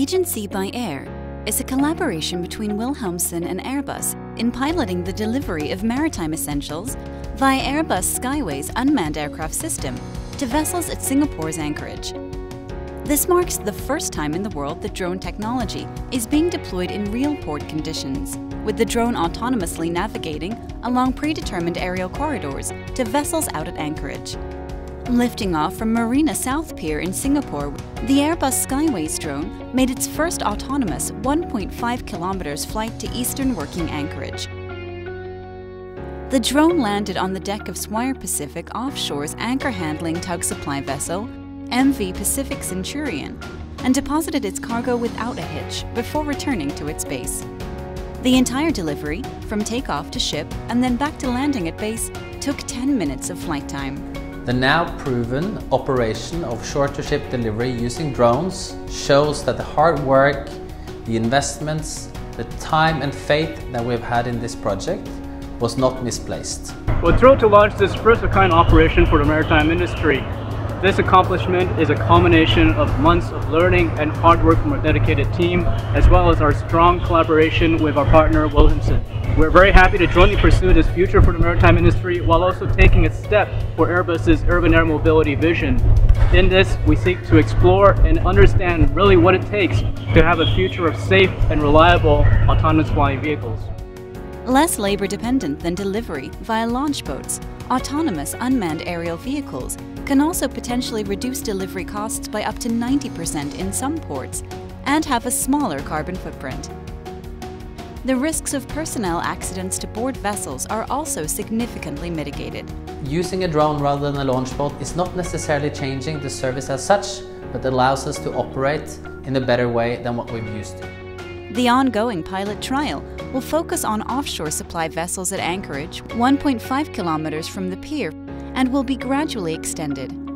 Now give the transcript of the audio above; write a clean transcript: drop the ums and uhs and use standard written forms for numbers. Agency by Air is a collaboration between Wilhelmsen and Airbus in piloting the delivery of maritime essentials via Airbus Skyways unmanned aircraft system to vessels at Singapore's anchorage. This marks the first time in the world that drone technology is being deployed in real port conditions, with the drone autonomously navigating along predetermined aerial corridors to vessels out at anchorage. Lifting off from Marina South Pier in Singapore, the Airbus Skyways drone made its first autonomous 1.5 kilometers flight to Eastern Working Anchorage. The drone landed on the deck of Swire Pacific Offshore's anchor handling tug supply vessel, MV Pacific Centurion, and deposited its cargo without a hitch before returning to its base. The entire delivery, from takeoff to ship and then back to landing at base, took 10 minutes of flight time. The now proven operation of shore-to-ship delivery using drones shows that the hard work, the investments, the time and faith that we've had in this project was not misplaced. We're thrilled to launch this first-of-kind operation for the maritime industry. This accomplishment is a culmination of months of learning and hard work from our dedicated team, as well as our strong collaboration with our partner Wilhelmsen. We're very happy to jointly pursue this future for the maritime industry while also taking a step for Airbus's urban air mobility vision. In this, we seek to explore and understand really what it takes to have a future of safe and reliable autonomous flying vehicles. Less labor-dependent than delivery via launch boats, autonomous unmanned aerial vehicles can also potentially reduce delivery costs by up to 90% in some ports and have a smaller carbon footprint. The risks of personnel accidents to board vessels are also significantly mitigated. Using a drone rather than a launch boat is not necessarily changing the service as such, but allows us to operate in a better way than what we've used to. The ongoing pilot trial will focus on offshore supply vessels at anchorage 1.5 kilometers from the pier and will be gradually extended.